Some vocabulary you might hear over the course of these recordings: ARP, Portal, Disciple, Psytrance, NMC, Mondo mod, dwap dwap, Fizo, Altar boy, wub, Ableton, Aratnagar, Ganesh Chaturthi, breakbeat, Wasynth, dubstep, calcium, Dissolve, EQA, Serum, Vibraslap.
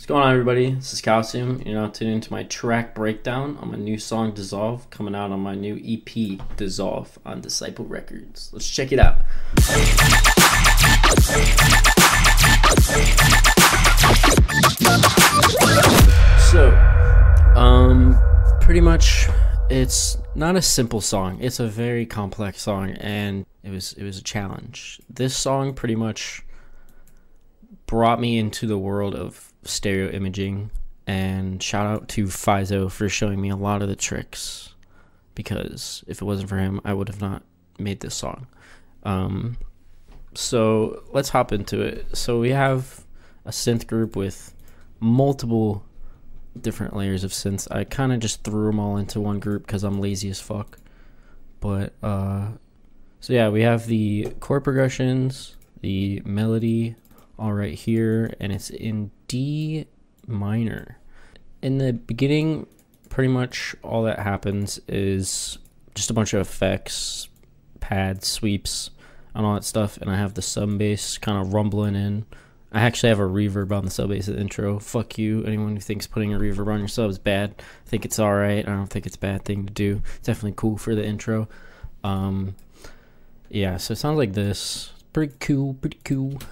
What's going on, everybody? This is Calcium. You're now tuning into my track breakdown on my new song Dissolve, coming out on my new EP Dissolve on Disciple Records. Let's check it out. So, pretty much it's not a simple song. It's a very complex song, and it was a challenge. This song pretty much brought me into the world of stereo imaging, and shout out to Fizo for showing me a lot of the tricks, because if it wasn't for him I would have not made this song. So let's hop into it. So we have a synth group with multiple different layers of synths. I kind of just threw them all into one group because I'm lazy as fuck, but so yeah, we have the chord progressions, the melody all right here, and it's in D minor. In the beginning, pretty much all that happens is just a bunch of effects, pads, sweeps, and all that stuff, and I have the sub bass kind of rumbling in. I actually have a reverb on the sub bass at the intro. Fuck you, anyone who thinks putting a reverb on your sub is bad. I think it's alright. I don't think it's a bad thing to do. It's definitely cool for the intro. Yeah, so it sounds like this. Pretty cool, pretty cool.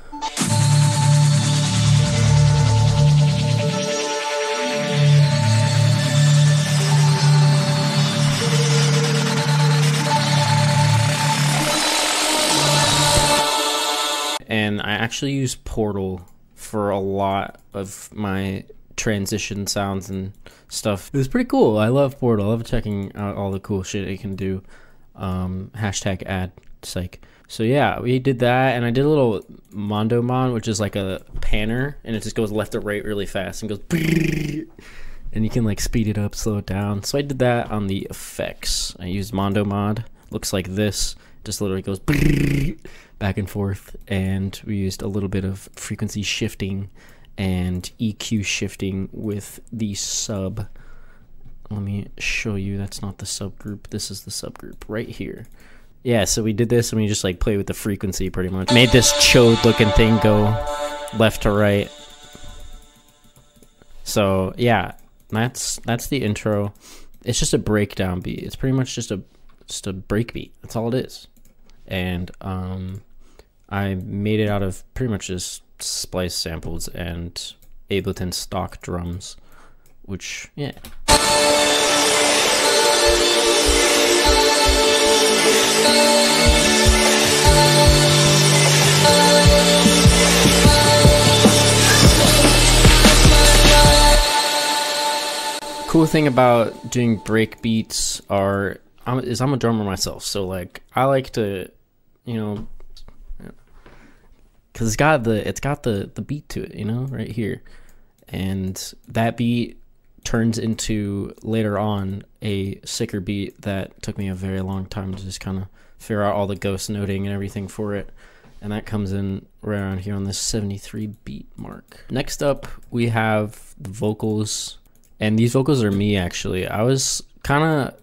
And I actually use Portal for a lot of my transition sounds and stuff. It was pretty cool. I love Portal. I love checking out all the cool shit it can do. Hashtag ad psych. So yeah, we did that, and I did a little Mondo mod, which is like a panner, and it just goes left to right really fast and goes, and you can like speed it up, slow it down. So I did that on the effects. I used Mondo mod. Looks like this. Just literally goes back and forth, and we used a little bit of frequency shifting and EQ shifting with the sub. Let me show you. That's not the subgroup. This is the subgroup right here. Yeah, so we did this, and we just like play with the frequency pretty much. Made this chode looking thing go left to right. So yeah, that's the intro. It's just a breakdown beat. It's pretty much just a breakbeat. That's all it is. And I made it out of pretty much just splice samples and Ableton stock drums, which, yeah. Cool thing about doing breakbeats is I'm a drummer myself, so like I like to, you know, because it's got the beat to it, you know, right here, and that beat turns into later on a sicker beat that took me a very long time to just kind of figure out all the ghost noting and everything for it, and that comes in right around here on this 73 beat mark. Next up, we have the vocals, and these vocals are me actually. I was kind of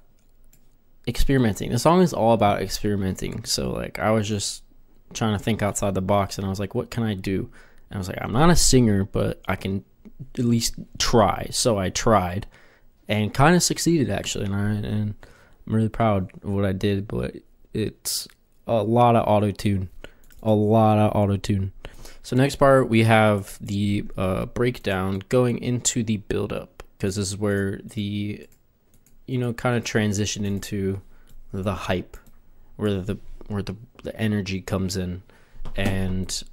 experimenting. The song is all about experimenting, so like I was just trying to think outside the box, and I was like, what can I do? And I was like, I'm not a singer, but I can at least try. So I tried and kind of succeeded actually, and I'm really proud of what I did, but it's a lot of auto-tune, a lot of auto-tune. So next part, we have the breakdown going into the build-up, because this is where the, you know, kind of transition into the hype, where the energy comes in, and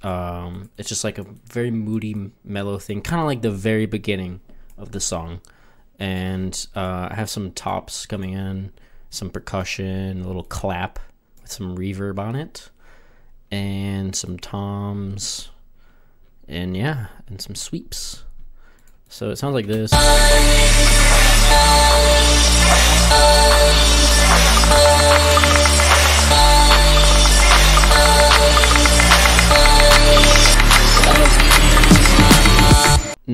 it's just like a very moody, mellow thing, kind of like the very beginning of the song. And I have some tops coming in, some percussion, a little clap with some reverb on it, and some toms, and yeah, and some sweeps. So it sounds like this.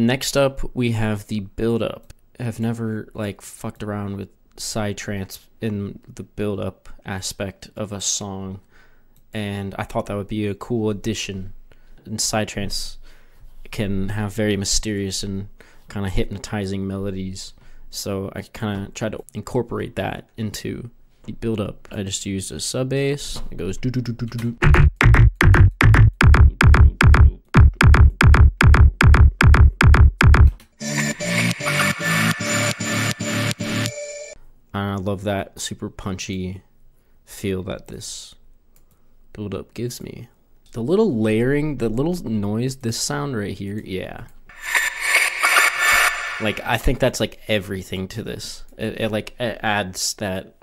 Next up, we have the build-up. I've never like fucked around with Psytrance in the build-up aspect of a song, and I thought that would be a cool addition. And Psytrance can have very mysterious and kind of hypnotizing melodies. So I kind of tried to incorporate that into the build up. I just used a sub bass. It goes do do do do do do. I love that super punchy feel that this build up gives me. The little layering, the little noise, this sound right here, yeah. Like, I think that's like everything to this. It adds that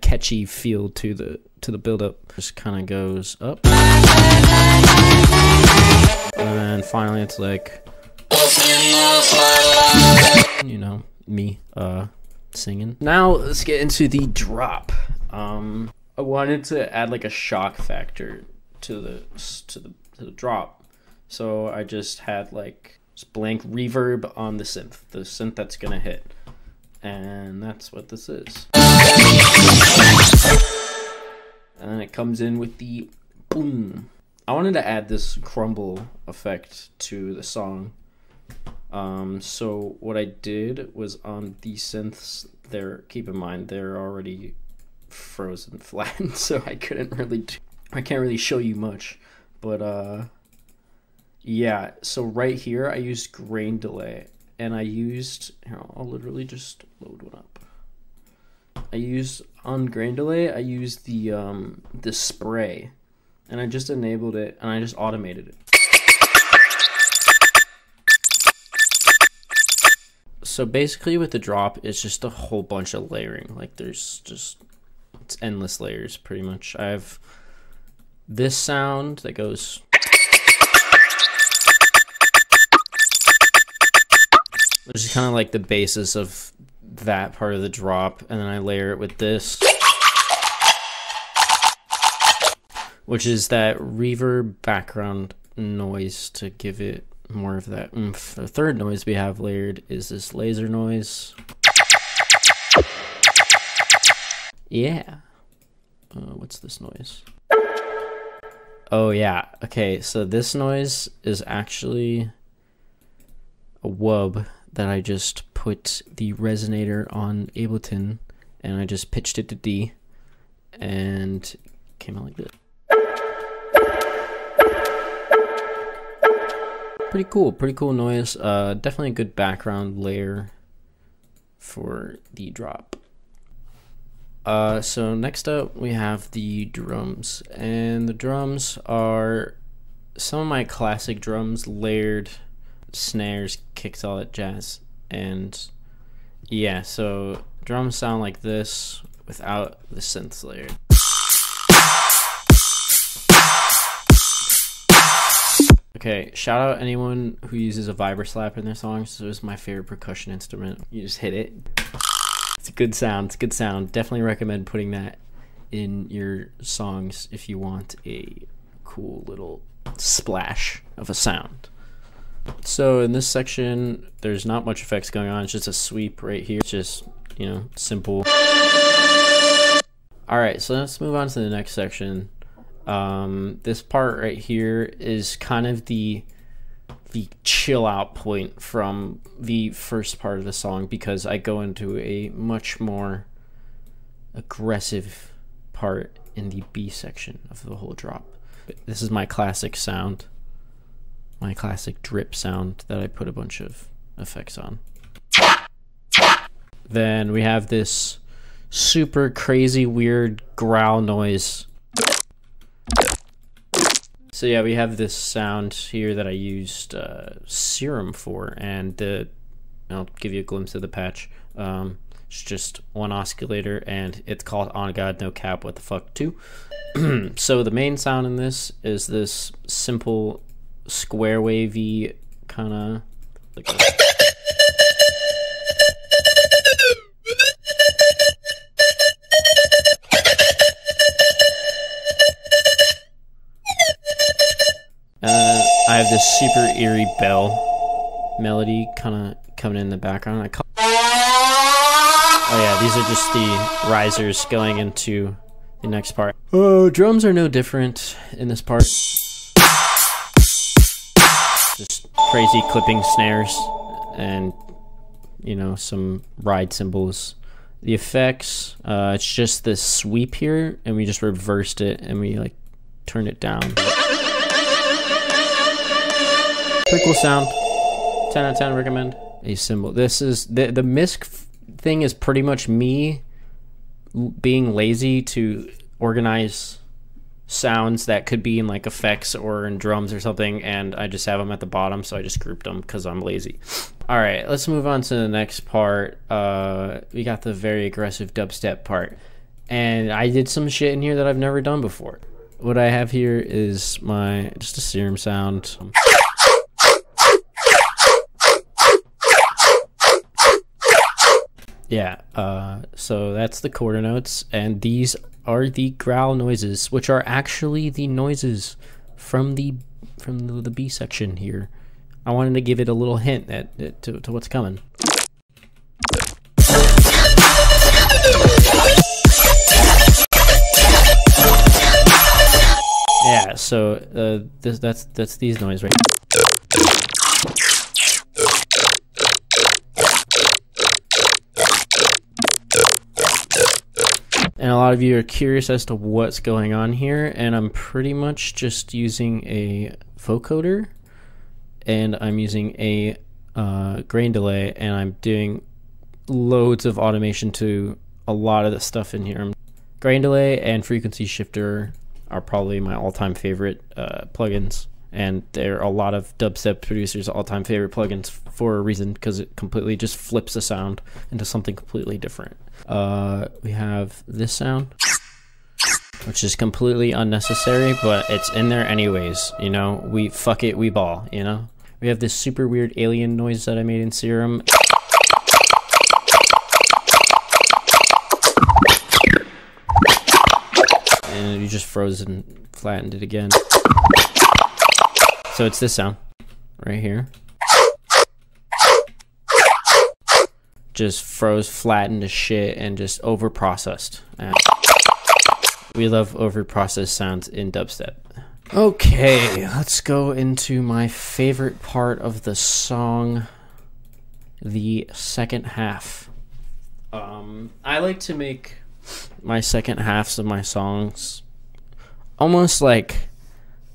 catchy feel to the build up. Just kind of goes up. And then finally it's like, you know, me singing. Now let's get into the drop. I wanted to add like a shock factor to the drop, so I just had like just blank reverb on the synth that's gonna hit, and that's what this is. And then it comes in with the boom. I wanted to add this crumble effect to the song. So what I did was on the synths, keep in mind they're already frozen flat, so I couldn't really I can't really show you much, but yeah. So right here I used grain delay, and I used, here, I'll literally just load one up. I used, on grain delay, I used the spray, and I just enabled it and I just automated it. So basically with the drop, it's just a whole bunch of layering. Like there's just, it's endless layers pretty much. I have this sound that goes. Which is kind of like the basis of that part of the drop. And then I layer it with this. Which is that reverb background noise to give it more of that oomph. The third noise we have layered is this laser noise. Yeah. What's this noise? Oh yeah. Okay, so this noise is actually a wub that I just put the resonator on Ableton, and I just pitched it to D, and it came out like this. Pretty cool noise. Definitely a good background layer for the drop. So next up we have the drums, and the drums are some of my classic drums, layered snares, kicks, all that jazz. And yeah, so drums sound like this without the synth layer. Okay, shout out anyone who uses a Vibraslap in their songs. This is my favorite percussion instrument. You just hit it. It's a good sound. It's a good sound. Definitely recommend putting that in your songs if you want a cool little splash of a sound. So in this section, there's not much effects going on. It's just a sweep right here. It's just, you know, simple. All right, so let's move on to the next section. This part right here is kind of the chill out point from the first part of the song, because I go into a much more aggressive part in the B section of the whole drop. This is my classic sound, my classic drip sound that I put a bunch of effects on. Then we have this super crazy weird growl noise. So yeah, we have this sound here that I used Serum for, and I'll give you a glimpse of the patch. It's just one oscillator, and it's called On God No Cap What the Fuck 2. So the main sound in this is this simple square wavy kind of like I have this super eerie bell melody kind of coming in the background. Oh yeah, these are just the risers going into the next part. Oh, drums are no different in this part. just crazy clipping snares and, you know, some ride cymbals. The effects, it's just this sweep here, and we just reversed it and we like turned it down. Pretty cool sound. 10 out of 10 recommend. A cymbal. This is the MISC thing is pretty much me being lazy to organize sounds that could be in like effects or in drums or something, and I just have them at the bottom, so I just grouped them because I'm lazy. All right, let's move on to the next part. We got the very aggressive dubstep part, and I did some shit in here that I've never done before. What I have here is my just a Serum sound. Yeah, so that's the quarter notes, and these are the growl noises, which are actually the noises from the B section here. I wanted to give it a little hint at to what's coming. Yeah, so that's these noises right here. And a lot of you are curious as to what's going on here, and I'm pretty much just using a vocoder, and I'm using a grain delay, and I'm doing loads of automation to a lot of the stuff in here. Grain delay and frequency shifter are probably my all-time favorite plugins, and they're a lot of dubstep producers' all-time favorite plugins for a reason, because it completely just flips the sound into something completely different. We have this sound, which is completely unnecessary, but it's in there anyways, you know? We fuck it, we ball, you know? We have this super weird alien noise that I made in Serum. And you just froze and flattened it again. So it's this sound right here. Just froze, flattened to shit, and just overprocessed. We love overprocessed sounds in dubstep. Okay, let's go into my favorite part of the song, the second half. I like to make my second halves of my songs almost like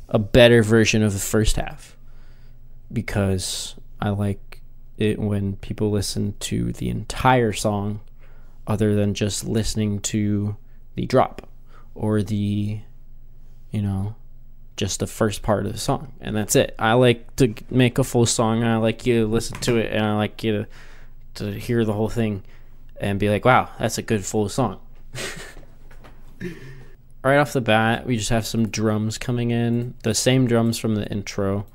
a better version of the first half, because I like it when people listen to the entire song other than just listening to the drop or the, you know, just the first part of the song and that's it. I like to make a full song, and I like you to listen to it, and I like you to hear the whole thing and be like, wow, that's a good full song. Right off the bat, we just have some drums coming in. The same drums from the intro.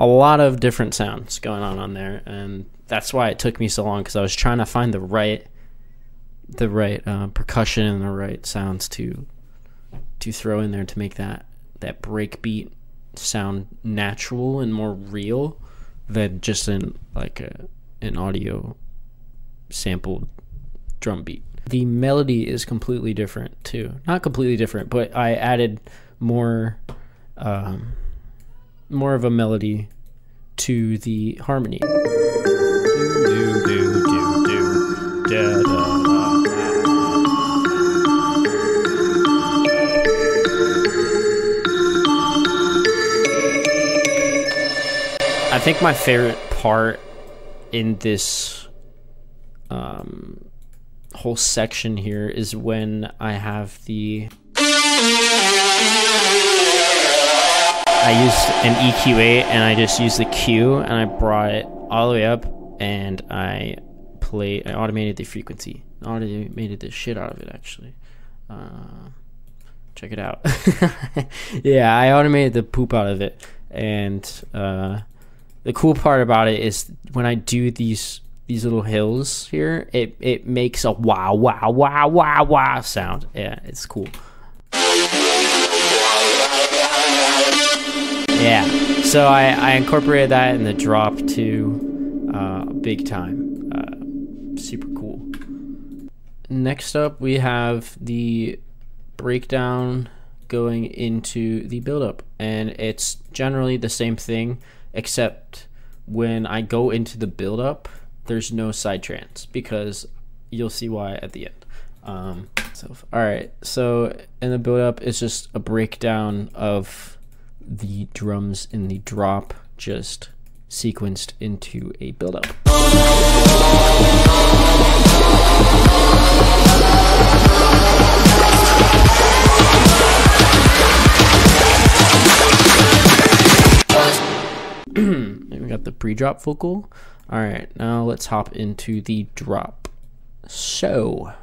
A lot of different sounds going on there, and that's why it took me so long, because I was trying to find the right percussion and the right sounds to throw in there to make that breakbeat sound natural and more real than just in like an audio sampled drum beat. The melody is completely different too. Not completely different, but I added more of a melody to the harmony. I think my favorite part in this whole section here is when I have the... I used an EQA and I just used the Q and I brought it all the way up and I automated the frequency. Automated the shit out of it, actually. Check it out. Yeah, I automated the poop out of it, and... the cool part about it is when I do these little hills here, it makes a wow, wow, wow, wow, wow sound. Yeah, it's cool. Yeah, so I incorporated that in the drop too, big time. Super cool. Next up, we have the breakdown going into the buildup, and it's generally the same thing, except when I go into the buildup, there's no Psytrance, because you'll see why at the end. All right, so in the buildup, it's just a breakdown of the drums in the drop, just sequenced into a buildup. We got the pre-drop vocal. All right, now let's hop into the drop. So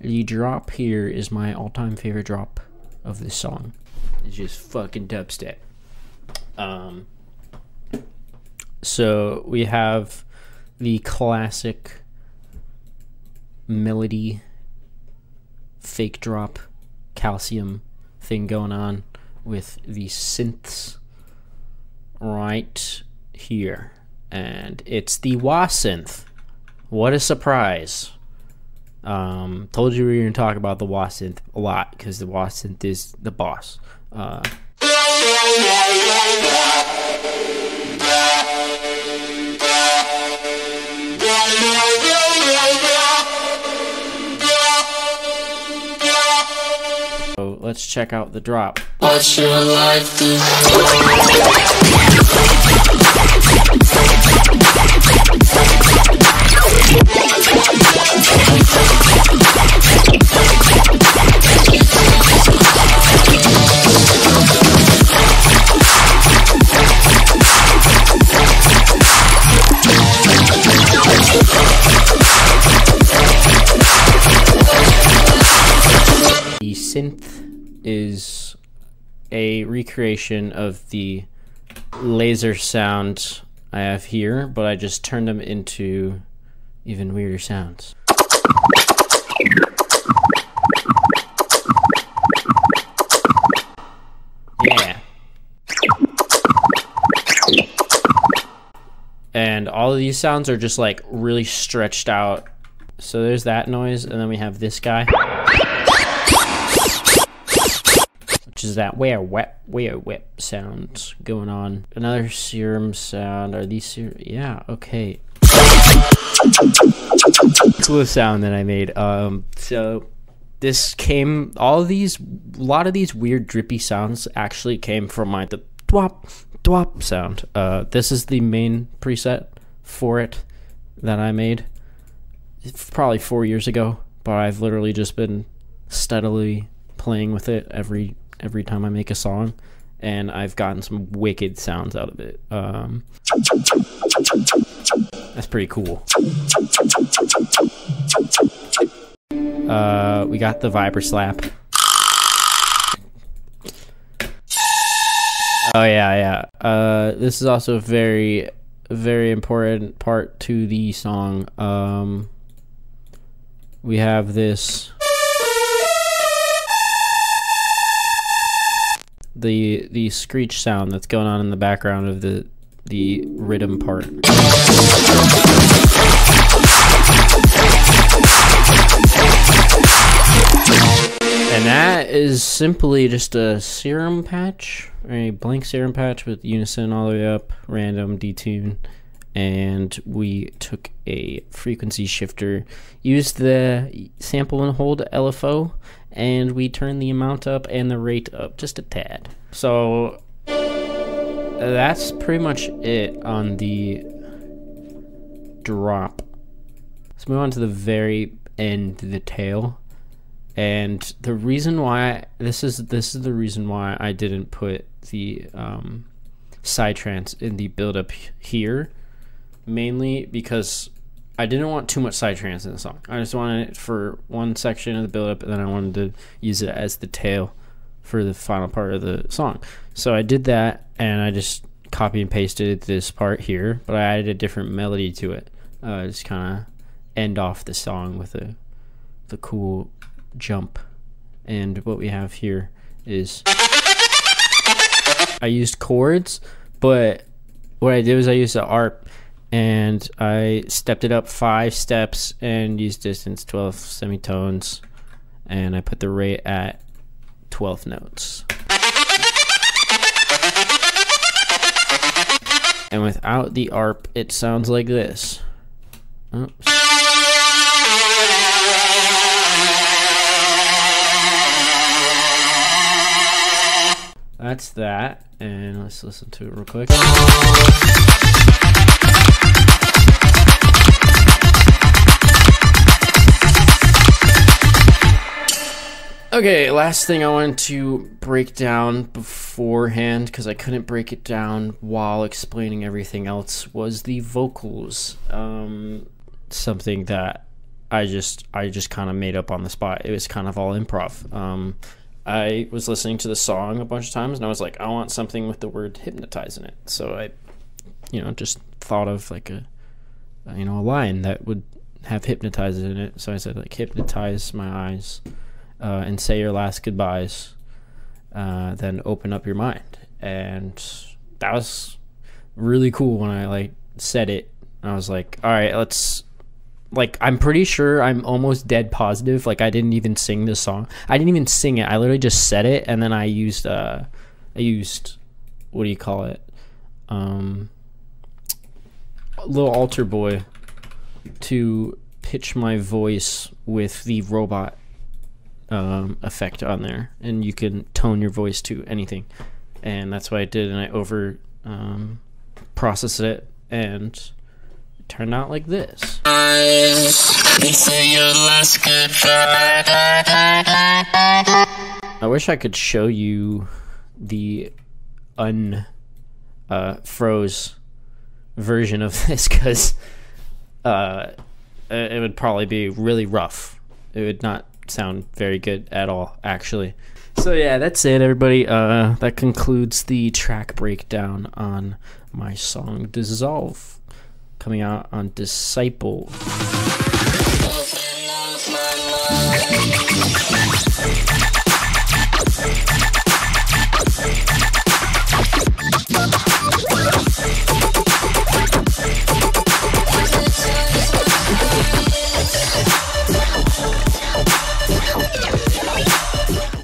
the drop here is my all-time favorite drop of this song. It's just fucking dubstep. So we have the classic melody fake drop calcium thing going on with the synths right here, and it's the Wasynth. What a surprise. Told you we were gonna talk about the Wasynth a lot, because the Wasynth is the boss. So let's check out the drop. What's your life The synth is a recreation of the laser sound I have here, but I just turned them into even weirder sounds. Yeah. And all of these sounds are just like really stretched out. So there's that noise, and then we have this guy. Is that where whip sounds going on. Another Serum sound. Are these Serum? Yeah, okay. Coolest sound that I made. So this came, a lot of these weird drippy sounds actually came from the dwap dwap sound. This is the main preset for it that I made. It's probably 4 years ago, but I've literally just been steadily playing with it every time I make a song, and I've gotten some wicked sounds out of it. That's pretty cool. We got the Vibraslap. Oh yeah, yeah. This is also a very, very important part to the song. We have this. The screech sound that's going on in the background of the rhythm part. And that is simply just a Serum patch, a blank Serum patch with unison all the way up, random, detune, and we took a frequency shifter, used the sample and hold LFO, and we turned the amount up and the rate up just a tad. So that's pretty much it on the drop. Let's move on to the very end, the tail. And the reason why this is the reason why I didn't put the Psytrance in the buildup here, mainly because I didn't want too much Psytrance in the song. I just wanted it for one section of the buildup, and then I wanted to use it as the tail for the final part of the song. So I did that, and I just copy and pasted this part here, but I added a different melody to it. Just kind of end off the song with the cool jump. And what we have here is I used chords, but what I did was I used the ARP and I stepped it up 5 steps and used distance 12 semitones, and I put the rate at 12 notes. And without the ARP, it sounds like this. Oops. That's that, and let's listen to it real quick. Okay, last thing I wanted to break down beforehand, because I couldn't break it down while explaining everything else, was the vocals. Something that I just kind of made up on the spot. It was kind of all improv. I was listening to the song a bunch of times, and I was like, I want something with the word hypnotize in it. So I, just thought of like a line that would have hypnotize in it. So I said, like, hypnotize my eyes, and say your last goodbyes, then open up your mind. And that was really cool when I like said it. I was like, all right, let's. Like, I'm pretty sure, I'm almost dead positive, like, I didn't even sing this song. I didn't even sing it. I literally just said it, and then I used, what do you call it? A little Altar Boy to pitch my voice with the robot effect on there. And you can tone your voice to anything. And that's what I did, and I over processed it, and turned out like this. I wish I could show you the froze version of this, because it would probably be really rough. It would not sound very good at all, actually. So yeah, that's it, everybody. That concludes the track breakdown on my song Dissolve, coming out on Disciple.